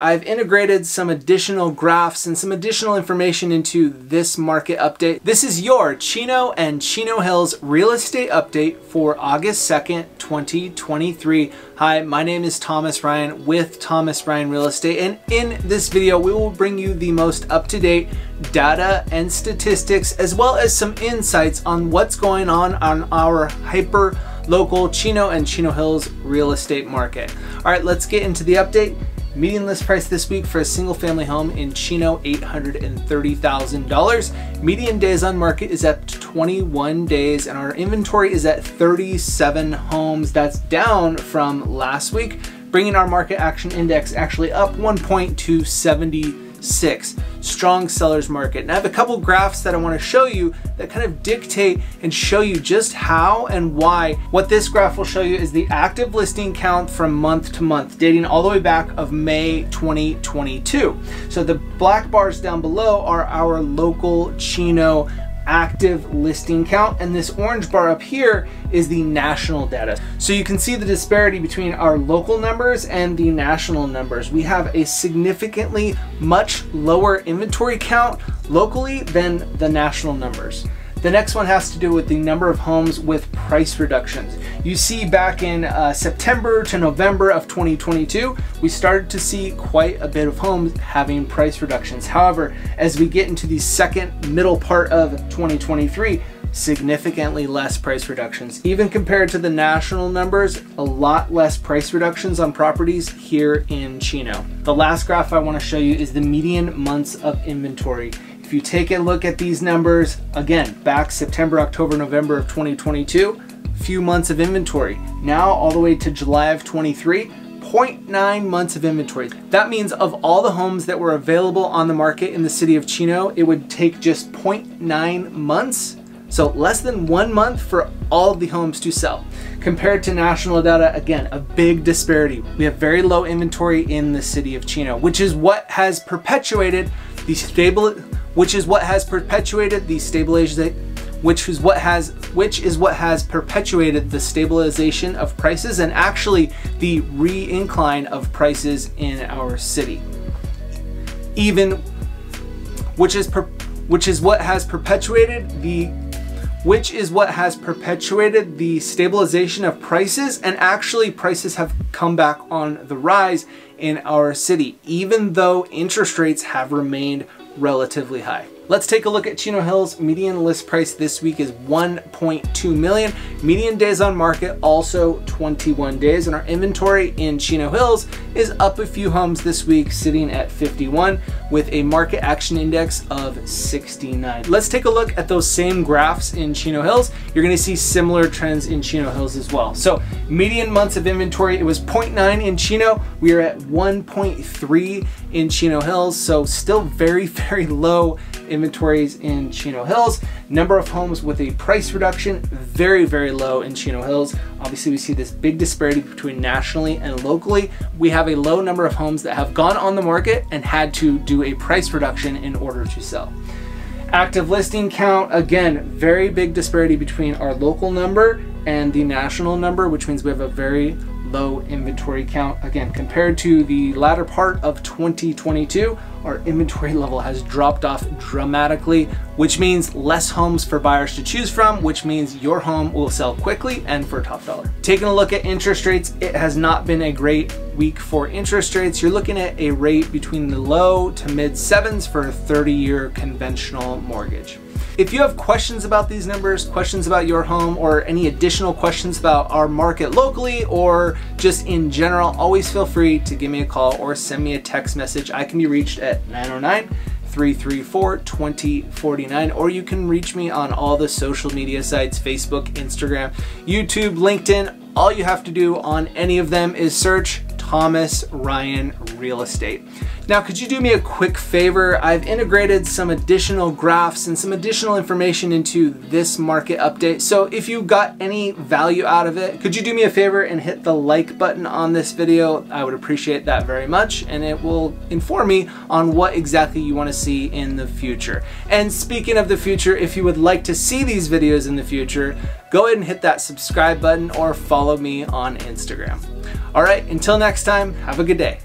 I've integrated some additional graphs and some additional information into this market update. This is your Chino and Chino Hills real estate update for August 2nd, 2023. Hi, my name is Thomas Ryan with Thomas Ryan Real Estate, and in this video, we will bring you the most up-to-date data and statistics, as well as some insights on what's going on our hyper-local Chino and Chino Hills real estate market. All right, let's get into the update. Median list price this week for a single family home in Chino, $830,000. Median days on market is at 21 days and our inventory is at 37 homes. That's down from last week, bringing our market action index actually up 1 point to 76. Strong seller's market. And I have a couple graphs that I want to show you that kind of dictate and show you just how and why. What this graph will show you is the active listing count from month to month, dating all the way back of May 2022. So the black bars down below are our local Chino active listing count, and this orange bar up here is the national data. So you can see the disparity between our local numbers and the national numbers. We have a significantly much lower inventory count locally than the national numbers. The next one has to do with the number of homes with price reductions. You see back in September to November of 2022, we started to see quite a bit of homes having price reductions. However, as we get into the second middle part of 2023, significantly less price reductions. Even compared to the national numbers, a lot less price reductions on properties here in Chino. The last graph I want to show you is the median months of inventory. If you take a look at these numbers, again, back September, October, November of 2022, few months of inventory. Now all the way to July of 23, 0.9 months of inventory. That means of all the homes that were available on the market in the city of Chino, it would take just 0.9 months. So less than 1 month for all of the homes to sell. Compared to national data, again, a big disparity. We have very low inventory in the city of Chino, which is what has perpetuated the stabilization of prices and actually the re-incline of prices in our city. Prices have come back on the rise in our city, even though interest rates have remained relatively high. Let's take a look at Chino Hills. Median list price this week is 1.2 million. Median days on market also 21 days, and our inventory in Chino Hills is up a few homes this week, sitting at 51 with a market action index of 69. Let's take a look at those same graphs in Chino Hills. You're gonna see similar trends in Chino Hills as well. So median months of inventory, it was 0.9 in Chino. We are at 1.3 in Chino Hills, so still very, very low inventories in Chino Hills. Number of homes with a price reduction, very, very low in Chino Hills. Obviously, we see this big disparity between nationally and locally. We have a low number of homes that have gone on the market and had to do a price reduction in order to sell. Active listing count, again, very big disparity between our local number and the national number, which means we have a very low inventory count. Again, compared to the latter part of 2022, our inventory level has dropped off dramatically, which means less homes for buyers to choose from, which means your home will sell quickly and for top dollar. Taking a look at interest rates, it has not been a great week for interest rates. You're looking at a rate between the low to mid sevens for a 30-year conventional mortgage. If you have questions about these numbers, questions about your home, or any additional questions about our market locally or just in general, always feel free to give me a call or send me a text message. I can be reached at 909-334-2049, or you can reach me on all the social media sites, Facebook, Instagram, YouTube, LinkedIn. All you have to do on any of them is search Thomas Ryan Real Estate. Now, could you do me a quick favor? I've integrated some additional graphs and some additional information into this market update. So if you got any value out of it, could you do me a favor and hit the like button on this video? I would appreciate that very much, and it will inform me on what exactly you want to see in the future. And speaking of the future, if you would like to see these videos in the future, go ahead and hit that subscribe button or follow me on Instagram. All right, until next time, have a good day.